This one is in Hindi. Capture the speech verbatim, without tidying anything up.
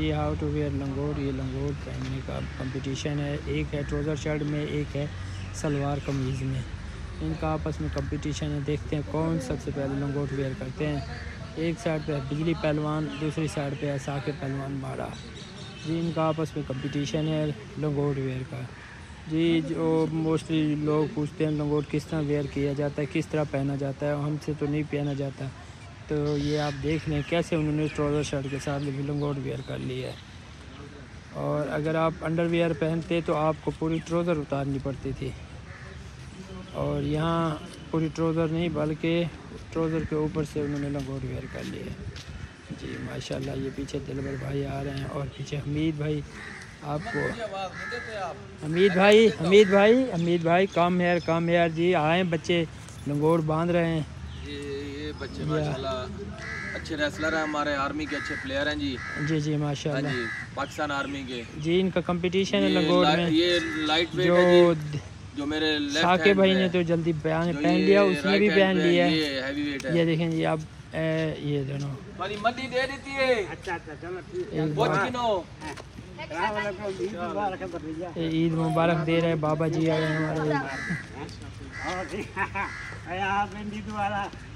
ये हाउ टू वेयर लंगोट, ये लंगोट पहनने का कंपटीशन है। एक है ट्रोज़र शर्ट में, एक है सलवार कमीज़ में, इनका आपस में कंपटीशन है। देखते हैं कौन सबसे पहले लंगोट वेयर करते हैं। एक साइड पे है बिजली पहलवान, दूसरी साइड पे है साखी पहलवान मारा जी। इनका आपस में कंपटीशन है लंगोट वेयर का जी। जो मोस्टली लोग पूछते हैं लंगोट किस तरह वेयर किया जाता है, किस तरह पहना जाता है, हमसे तो नहीं पहना जाता। तो ये आप देख लें कैसे उन्होंने ट्राउज़र शर्ट के साथ लंगोट वेयर कर लिया है। और अगर आप अंडरवेयर पहनते तो आपको पूरी ट्राउज़र उतारनी पड़ती थी, और यहाँ पूरी ट्राउज़र नहीं बल्कि ट्राउज़र के ऊपर से उन्होंने लंगोट वेयर कर लिया है जी। माशाल्लाह ये पीछे दिलवर भाई आ रहे हैं, और पीछे हमीद भाई। आपको हमीद भाई हमीद भाई हमीद भाई काम हेयर काम हेयर जी। आए बच्चे लंगोट बांध रहे हैं बच्चे, माशाल्लाह अच्छे रेसलर हैं, हमारे आर्मी के अच्छे प्लेयर हैं जी। जी जी माशाल्लाह जी, पाकिस्तान आर्मी के जी। इनका कंपटीशन है लंगोट में। ये लाइट वेट है जी, जो मेरे लेफ्ट साके भाई ने तो जल्दी पहन लिया, उसने भी पहन लिया है। ये हैवी वेट है, ये देखें जी आप। ये दोनों वाली मट्टी दे देती है। अच्छा अच्छा चलो, बहुत किनो ईद मुबारक दे रहे बाबा जी आए हमारे।